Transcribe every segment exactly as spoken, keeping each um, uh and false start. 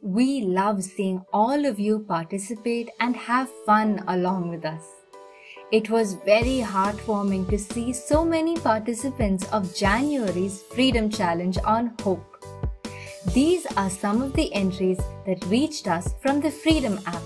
We love seeing all of you participate and have fun along with us. It was very heartwarming to see so many participants of January's fREADom Challenge on Hope. These are some of the entries that reached us from the fREADom app.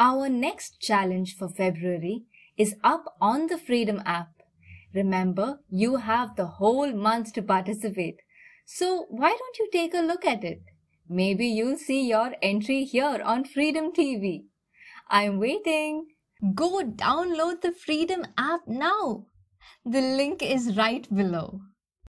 Our next challenge for February is up on the fREADom app. Remember, you have the whole month to participate. So why don't you take a look at it? Maybe you'll see your entry here on fREADom T V. I'm waiting. Go download the fREADom app now. The link is right below.